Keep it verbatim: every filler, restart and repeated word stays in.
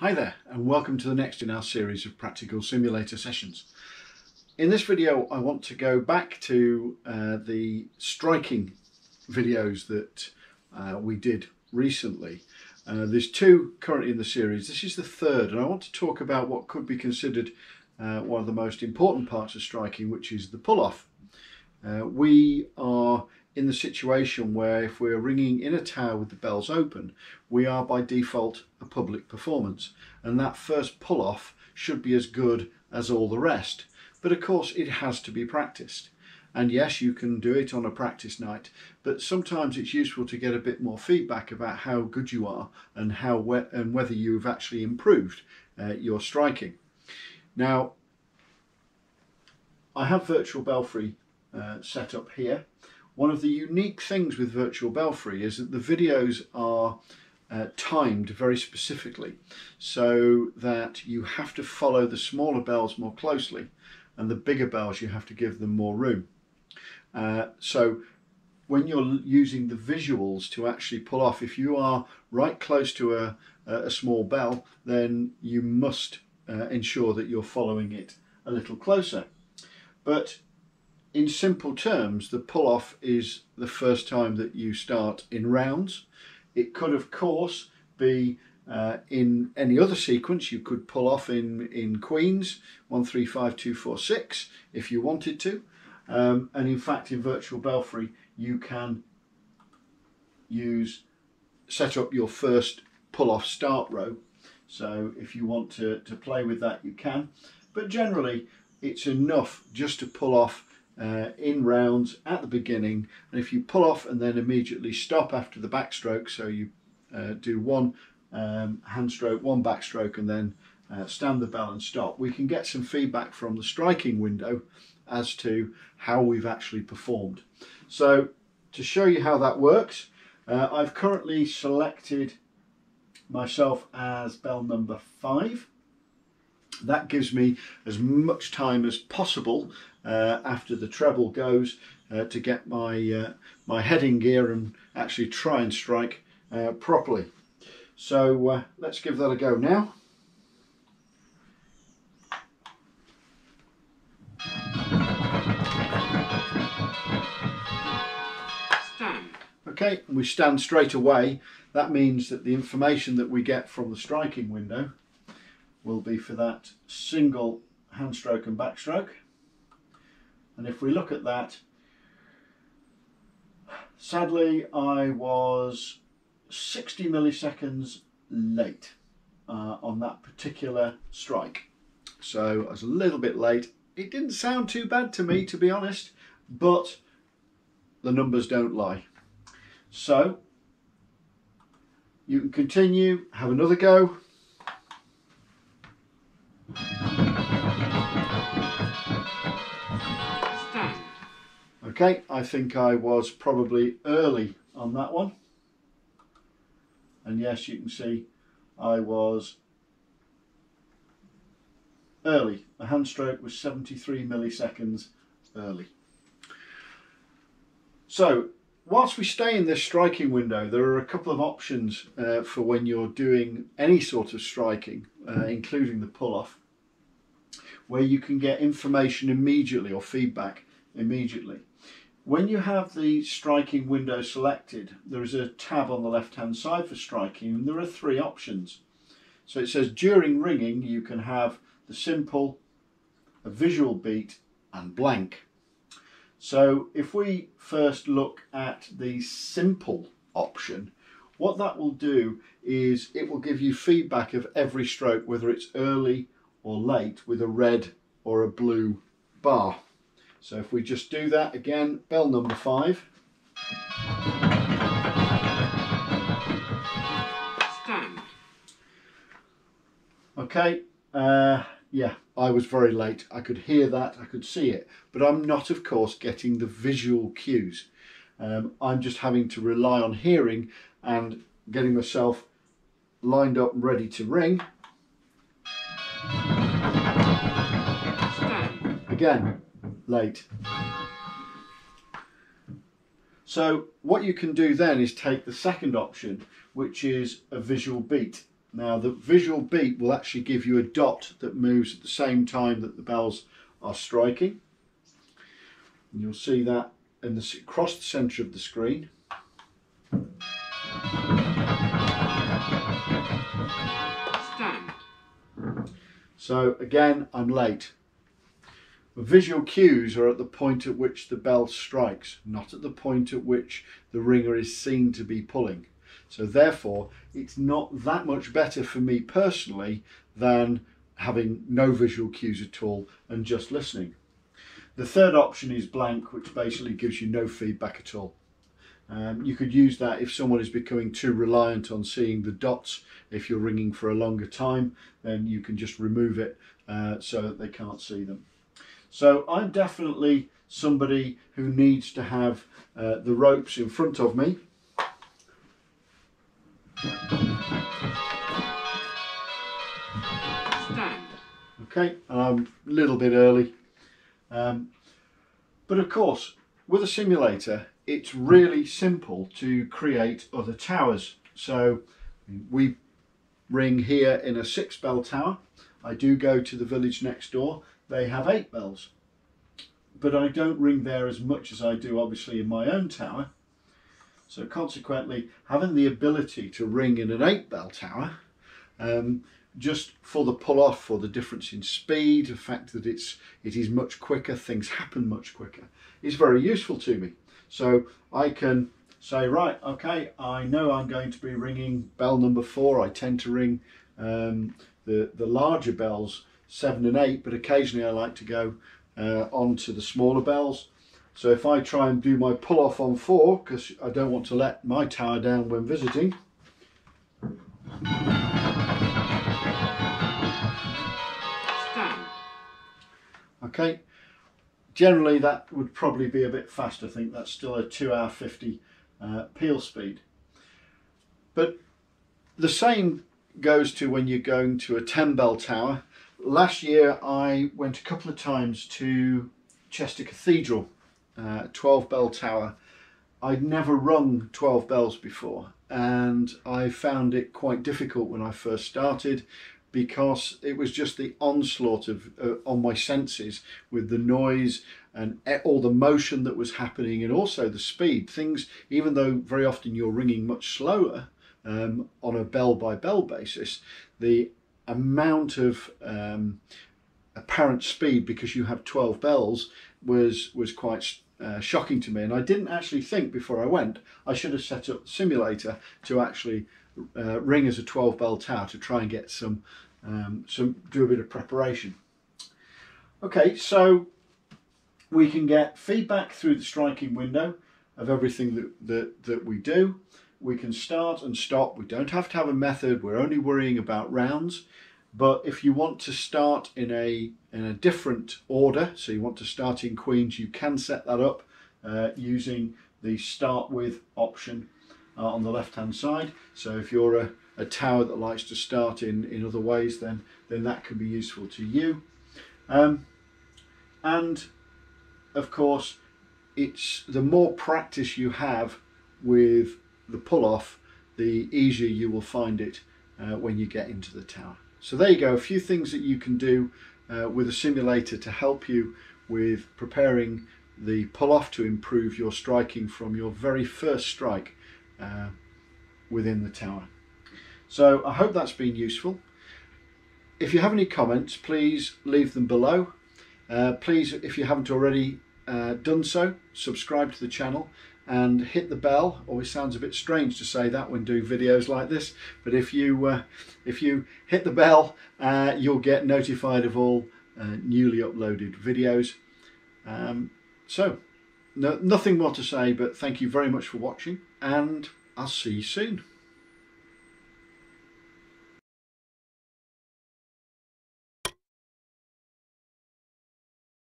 Hi there, and welcome to the next in our series of practical simulator sessions. In this video I want to go back to uh, the striking videos that uh, we did recently. Uh, there's two currently in the series, this is the third, and I want to talk about what could be considered uh, one of the most important parts of striking, which is the pull-off. Uh, we are in the situation where if we're ringing in a tower with the bells open, we are by default a public performance, and that first pull-off should be as good as all the rest. But of course it has to be practiced, and yes, you can do it on a practice night, but sometimes it's useful to get a bit more feedback about how good you are and how we and whether you've actually improved uh, your striking. Now, I have Virtual Belfry uh, set up here. One of the unique things with Virtual Belfry is that the videos are uh, timed very specifically, so that you have to follow the smaller bells more closely, and the bigger bells you have to give them more room. Uh, so when you're using the visuals to actually pull off, if you are right close to a, a small bell, then you must uh, ensure that you're following it a little closer. But in simple terms, the pull-off is the first time that you start in rounds. It could, of course, be uh, in any other sequence. You could pull off in, in queens, one, three, five, two, four, six, if you wanted to. Um, and in fact, in Virtual Belfry, you can use, set up your first pull-off start row. So if you want to, to play with that, you can. But generally, it's enough just to pull off Uh, in rounds at the beginning, and if you pull off and then immediately stop after the backstroke, so you uh, do one um, hand stroke, one backstroke, and then uh, stand the bell and stop, we can get some feedback from the striking window as to how we've actually performed. So to show you how that works, uh, I've currently selected myself as bell number five. That gives me as much time as possible uh, after the treble goes uh, to get my uh, my heading gear and actually try and strike uh, properly. So uh, let's give that a go now. Stand. Okay, we stand straight away. That means that the information that we get from the striking window will be for that single hand stroke and backstroke. And if we look at that, sadly I was sixty milliseconds late uh, on that particular strike. So I was a little bit late. It didn't sound too bad to me, to be honest, but the numbers don't lie. So you can continue, have another go. Okay, I think I was probably early on that one, and yes, you can see I was early. The hand stroke was seventy-three milliseconds early. So whilst we stay in this striking window, there are a couple of options uh, for when you're doing any sort of striking, uh, including the pull-off, where you can get information immediately or feedback immediately. When you have the striking window selected, there is a tab on the left hand side for striking, and there are three options. So it says during ringing you can have the simple, a visual beat, and blank. So if we first look at the simple option, what that will do is it will give you feedback of every stroke, whether it's early or late, with a red or a blue bar. So if we just do that again, bell number five. Stand. Okay, uh, yeah, I was very late. I could hear that, I could see it, but I'm not, of course, getting the visual cues. Um, I'm just having to rely on hearing and getting myself lined up and ready to ring. Stand. Again. Late. So what you can do then is take the second option, which is a visual beat, Now the visual beat will actually give you a dot that moves at the same time that the bells are striking. And you'll see that in the, across the centre of the screen. Stand. So again, I'm late. The visual cues are at the point at which the bell strikes, not at the point at which the ringer is seen to be pulling. So therefore, it's not that much better for me personally than having no visual cues at all and just listening. The third option is blank, which basically gives you no feedback at all. Um, you could use that if someone is becoming too reliant on seeing the dots. If you're ringing for a longer time, then you can just remove it uh, so that they can't see them. So I'm definitely somebody who needs to have uh, the ropes in front of me. Stand. Okay, I'm a little bit early. Um, but of course, with a simulator, it's really simple to create other towers. So we ring here in a six bell tower. I do go to the village next door. They have eight bells, but I don't ring there as much as I do obviously in my own tower. So consequently, having the ability to ring in an eight bell tower, um, just for the pull off, for the difference in speed, the fact that it's, it is much quicker, things happen much quicker, is very useful to me. So I can say, right, okay, I know I'm going to be ringing bell number four. I tend to ring um, the, the larger bells, seven and eight, but occasionally I like to go uh, on to the smaller bells. So if I try and do my pull off on four, because I don't want to let my tower down when visiting. Stand. Okay, generally that would probably be a bit fast. I think that's still a two hour fifty uh, peel speed. But the same goes to when you're going to a ten bell tower. Last year I went a couple of times to Chester Cathedral, uh, twelve bell tower. I'd never rung twelve bells before, and I found it quite difficult when I first started, because it was just the onslaught of uh, on my senses, with the noise and all the motion that was happening, and also the speed. Things, even though very often you're ringing much slower um, on a bell by bell basis, the amount of um, apparent speed, because you have twelve bells, was was quite uh, shocking to me. And I didn't actually think before I went, I should have set up the simulator to actually uh, ring as a twelve bell tower to try and get some, um, some do a bit of preparation. Okay, so we can get feedback through the striking window of everything that, that, that we do. We can start and stop. We don't have to have a method. We're only worrying about rounds. But if you want to start in a in a different order, so you want to start in queens, you can set that up uh, using the start with option uh, on the left hand side. So if you're a, a tower that likes to start in in other ways, then then that can be useful to you. Um, and of course, it's the more practice you have with the pull-off, the easier you will find it uh, when you get into the tower. So there you go, a few things that you can do uh, with a simulator to help you with preparing the pull-off to improve your striking from your very first strike uh, within the tower. So I hope that's been useful. If you have any comments, please leave them below. Uh, please, if you haven't already uh, done so, subscribe to the channel and hit the bell. Always sounds a bit strange to say that when doing videos like this, but if you uh, if you hit the bell, uh, you'll get notified of all uh, newly uploaded videos. Um, so, no, nothing more to say, but thank you very much for watching, and I'll see you soon.